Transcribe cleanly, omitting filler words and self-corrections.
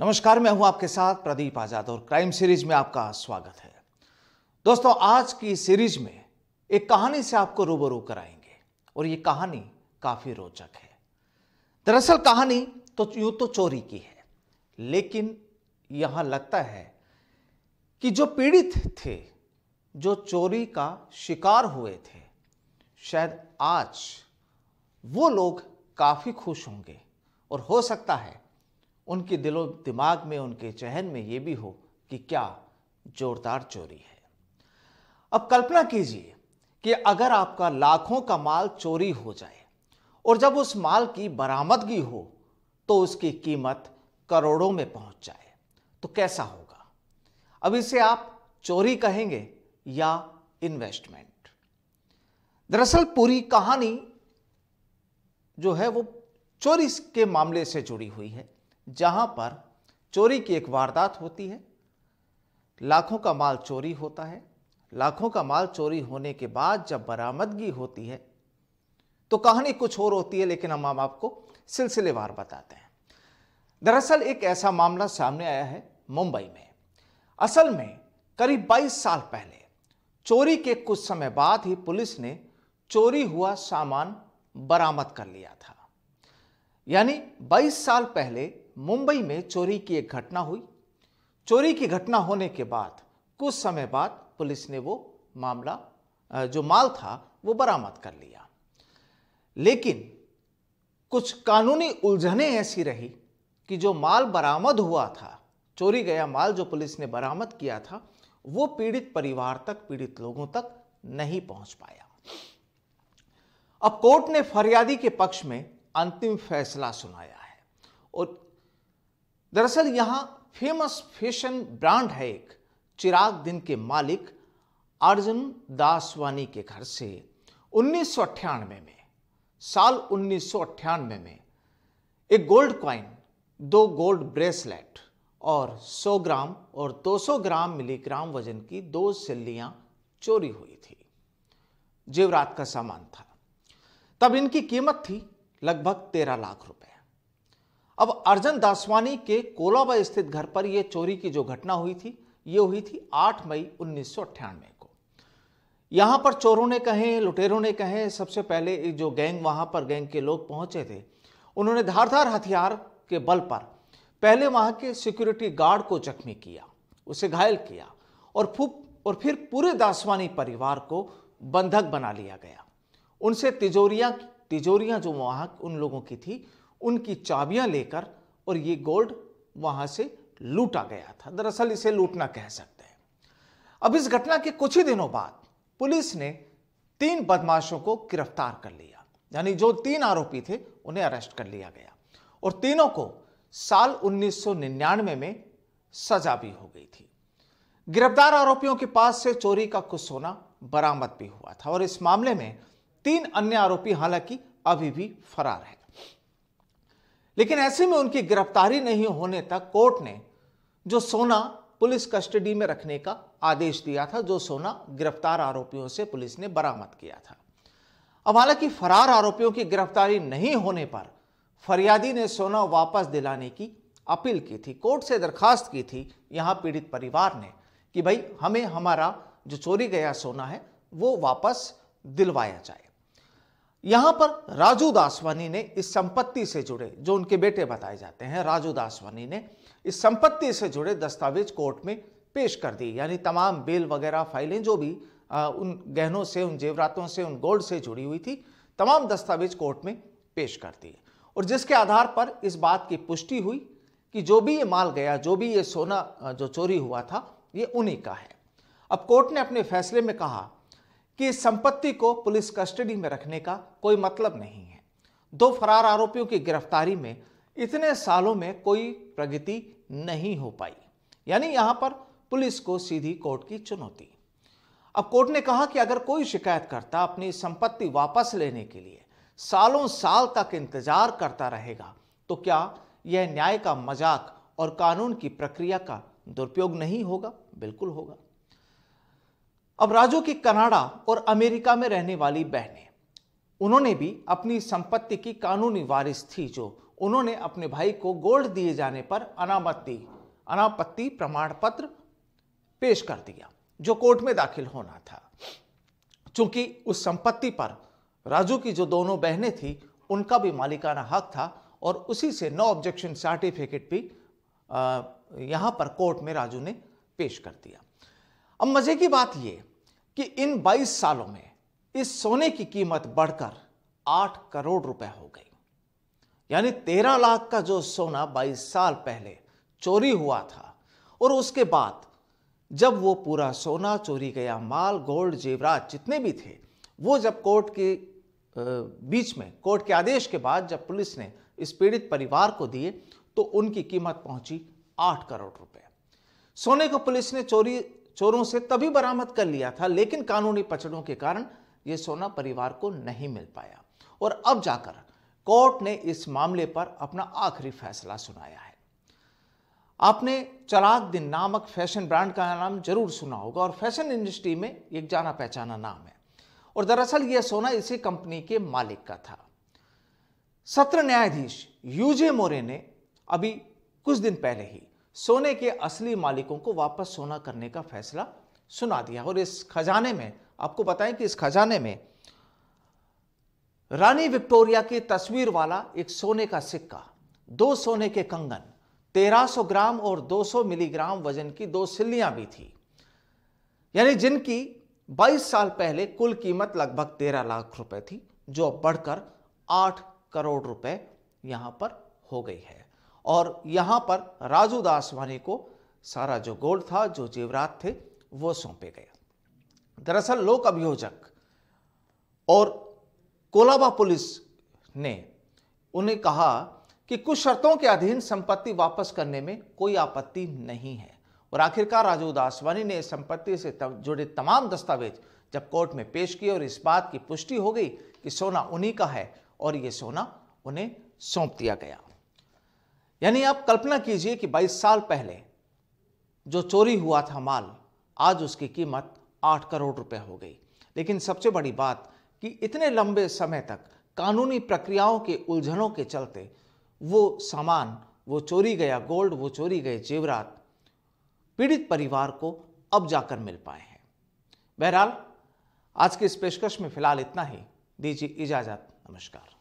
नमस्कार, मैं हूं आपके साथ प्रदीप आजाद और क्राइम सीरीज में आपका स्वागत है। दोस्तों, आज की सीरीज में एक कहानी से आपको रूबरू कराएंगे और ये कहानी काफी रोचक है। दरअसल कहानी तो यूं तो चोरी की है, लेकिन यहां लगता है कि जो पीड़ित थे, जो चोरी का शिकार हुए थे, शायद आज वो लोग काफी खुश होंगे और हो सकता है उनके दिलो दिमाग में, उनके चहन में ये भी हो कि क्या जोरदार चोरी है। अब कल्पना कीजिए कि अगर आपका लाखों का माल चोरी हो जाए और जब उस माल की बरामदगी हो तो उसकी कीमत करोड़ों में पहुंच जाए तो कैसा होगा। अब इसे आप चोरी कहेंगे या इन्वेस्टमेंट। दरअसल पूरी कहानी जो है वो चोरी के मामले से जुड़ी हुई है, जहां पर चोरी की एक वारदात होती है, लाखों का माल चोरी होता है। लाखों का माल चोरी होने के बाद जब बरामदगी होती है तो कहानी कुछ और होती है, लेकिन हम आपको सिलसिलेवार बताते हैं। दरअसल एक ऐसा मामला सामने आया है मुंबई में। असल में करीब 22 साल पहले चोरी के कुछ समय बाद ही पुलिस ने चोरी हुआ सामान बरामद कर लिया था। यानी 22 साल पहले मुंबई में चोरी की एक घटना हुई। चोरी की घटना होने के बाद कुछ समय बाद पुलिस ने वो मामला जो माल था वो बरामद कर लिया, लेकिन कुछ कानूनी उलझनें ऐसी रही कि जो माल बरामद हुआ था, चोरी गया माल जो पुलिस ने बरामद किया था, वो पीड़ित परिवार तक, पीड़ित लोगों तक नहीं पहुंच पाया। अब कोर्ट ने फरियादी के पक्ष में अंतिम फैसला सुनाया है। और दरअसल यहां फेमस फैशन ब्रांड है एक, चिरागदीन के मालिक अर्जुन दासवानी के घर से 1998 में, साल 1998 में एक गोल्ड कॉइन, 2 गोल्ड ब्रेसलेट और 100 ग्राम और 200 ग्राम मिलीग्राम वजन की 2 सिल्लियां चोरी हुई थी। जेवरात का सामान था। तब इनकी कीमत थी लगभग 13 लाख रुपए। अब अर्जुन दासवानी के कोलाबा स्थित घर पर यह चोरी की जो घटना हुई थी, यह हुई थी 8 मई 1998 को। यहां पर चोरों ने कहे, लुटेरों ने कहे, सबसे पहले जो गैंग, वहां पर गैंग के लोग पहुंचे थे, उन्होंने धारदार हथियार के बल पर पहले वहां के सिक्योरिटी गार्ड को जख्मी किया, उसे घायल किया और फिर पूरे दासवानी परिवार को बंधक बना लिया गया। उनसे तिजोरियां जो वहां उन लोगों की थी, उनकी चाबियां लेकर और ये गोल्ड वहां से लूटा गया था। दरअसल इसे लूटना कह सकते हैं। अब इस घटना के कुछ ही दिनों बाद पुलिस ने 3 बदमाशों को गिरफ्तार कर लिया, यानी जो 3 आरोपी थे उन्हें अरेस्ट कर लिया गया और तीनों को साल 1999 में सजा भी हो गई थी। गिरफ्तार आरोपियों के पास से चोरी का कुछ सोना बरामद भी हुआ था और इस मामले में 3 अन्य आरोपी हालांकि अभी भी फरार है। लेकिन ऐसे में उनकी गिरफ्तारी नहीं होने तक कोर्ट ने जो सोना पुलिस कस्टडी में रखने का आदेश दिया था, जो सोना गिरफ्तार आरोपियों से पुलिस ने बरामद किया था। अब हालांकि फरार आरोपियों की गिरफ्तारी नहीं होने पर फरियादी ने सोना वापस दिलाने की अपील की थी, कोर्ट से दरखास्त की थी यहां पीड़ित परिवार ने कि भाई हमें हमारा जो चोरी गया सोना है वो वापस दिलवाया जाए। यहां पर राजू दासवानी ने इस संपत्ति से जुड़े, जो उनके बेटे बताए जाते हैं, राजू दासवानी ने इस संपत्ति से जुड़े दस्तावेज कोर्ट में पेश कर दिए। यानी तमाम बेल वगैरह फाइलें जो भी उन गहनों से, उन जेवरातों से, उन गोल्ड से जुड़ी हुई थी, तमाम दस्तावेज कोर्ट में पेश कर दिए और जिसके आधार पर इस बात की पुष्टि हुई कि जो भी ये माल गया, जो भी ये सोना जो चोरी हुआ था, ये उन्हीं का है। अब कोर्ट ने अपने फैसले में कहा कि इस संपत्ति को पुलिस कस्टडी में रखने का कोई मतलब नहीं है। 2 फरार आरोपियों की गिरफ्तारी में इतने सालों में कोई प्रगति नहीं हो पाई, यानी यहां पर पुलिस को सीधी कोर्ट की चुनौती। अब कोर्ट ने कहा कि अगर कोई शिकायतकर्ता अपनी संपत्ति वापस लेने के लिए सालों साल तक इंतजार करता रहेगा तो क्या यह न्याय का मजाक और कानून की प्रक्रिया का दुरुपयोग नहीं होगा? बिल्कुल होगा। अब राजू की कनाडा और अमेरिका में रहने वाली बहनें, उन्होंने भी अपनी संपत्ति की कानूनी वारिस थी जो, उन्होंने अपने भाई को गोल्ड दिए जाने पर अनापत्ति प्रमाण पत्र पेश कर दिया जो कोर्ट में दाखिल होना था। चूंकि उस संपत्ति पर राजू की जो दोनों बहनें थीं उनका भी मालिकाना हक था और उसी से नो ऑब्जेक्शन सर्टिफिकेट भी यहाँ पर कोर्ट में राजू ने पेश कर दिया। अब मजे की बात यह कि इन 22 सालों में इस सोने की कीमत बढ़कर 8 करोड़ रुपए हो गई, यानी 13 लाख का जो सोना 22 साल पहले चोरी हुआ था और उसके बाद जब वो पूरा सोना, चोरी गया माल, गोल्ड, जेवरात जितने भी थे वो जब कोर्ट के बीच में, कोर्ट के आदेश के बाद जब पुलिस ने इस पीड़ित परिवार को दिए तो उनकी कीमत पहुंची 8 करोड़ रुपए। सोने को पुलिस ने चोरों से तभी बरामद कर लिया था लेकिन कानूनी पचड़ों के कारण यह सोना परिवार को नहीं मिल पाया और अब जाकर कोर्ट ने इस मामले पर अपना आखिरी फैसला सुनाया है। आपने चिरागदीन नामक फैशन ब्रांड का नाम जरूर सुना होगा और फैशन इंडस्ट्री में एक जाना पहचाना नाम है और दरअसल यह सोना इसी कंपनी के मालिक का था। सत्र न्यायाधीश यूजे मोर्य ने अभी कुछ दिन पहले ही सोने के असली मालिकों को वापस सोना करने का फैसला सुना दिया और इस खजाने में, आपको बताएं कि इस खजाने में रानी विक्टोरिया की तस्वीर वाला एक सोने का सिक्का, 2 सोने के कंगन, 1300 ग्राम और 200 मिलीग्राम वजन की 2 सिल्लियां भी थी, यानी जिनकी 22 साल पहले कुल कीमत लगभग 13 लाख रुपए थी जो अब बढ़कर 8 करोड़ रुपए यहां पर हो गई है। और यहां पर राजू दासवानी को सारा जो गोल्ड था, जो जेवरात थे वो सौंपे गए। दरअसल लोक अभियोजक और कोलाबा पुलिस ने उन्हें कहा कि कुछ शर्तों के अधीन संपत्ति वापस करने में कोई आपत्ति नहीं है और आखिरकार राजू दासवानी ने संपत्ति से जुड़े तमाम दस्तावेज जब कोर्ट में पेश किए और इस बात की पुष्टि हो गई कि सोना उन्हीं का है और ये सोना उन्हें सौंप दिया गया। यानी आप कल्पना कीजिए कि 22 साल पहले जो चोरी हुआ था माल, आज उसकी कीमत 8 करोड़ रुपए हो गई। लेकिन सबसे बड़ी बात कि इतने लंबे समय तक कानूनी प्रक्रियाओं के उलझनों के चलते वो सामान, वो चोरी गया गोल्ड, वो चोरी गए जेवरात पीड़ित परिवार को अब जाकर मिल पाए हैं। बहरहाल आज के इस पेशकश में फिलहाल इतना ही, दीजिए इजाज़त, नमस्कार।